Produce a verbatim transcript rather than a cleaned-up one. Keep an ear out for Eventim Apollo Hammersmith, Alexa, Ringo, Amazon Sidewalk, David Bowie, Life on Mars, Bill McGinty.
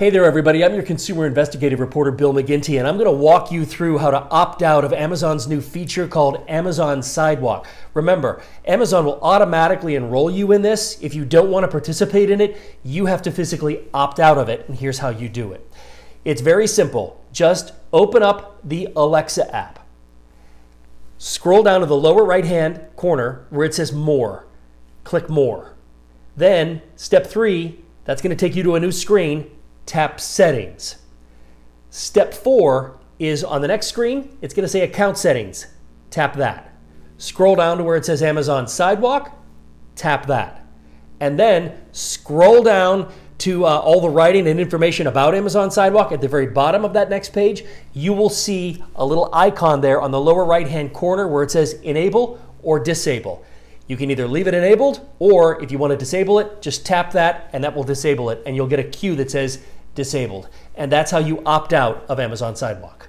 Hey there, everybody. I'm your consumer investigative reporter, Bill McGinty, and I'm going to walk you through how to opt out of Amazon's new feature called Amazon Sidewalk. Remember, Amazon will automatically enroll you in this. If you don't want to participate in it, you have to physically opt out of it, and here's how you do it. It's very simple. Just open up the Alexa app. Scroll down to the lower right-hand corner where it says More. Click More. Then, step three, that's going to take you to a new screen. Tap Settings. Step four is on the next screen, it's going to say Account Settings. Tap that. Scroll down to where it says Amazon Sidewalk. Tap that. And then scroll down to uh, all the writing and information about Amazon Sidewalk. At the very bottom of that next page, you will see a little icon there on the lower right-hand corner where it says Enable or Disable. You can either leave it enabled, or if you want to disable it, just tap that and that will disable it, and you'll get a cue that says Disabled. And that's how you opt out of Amazon Sidewalk.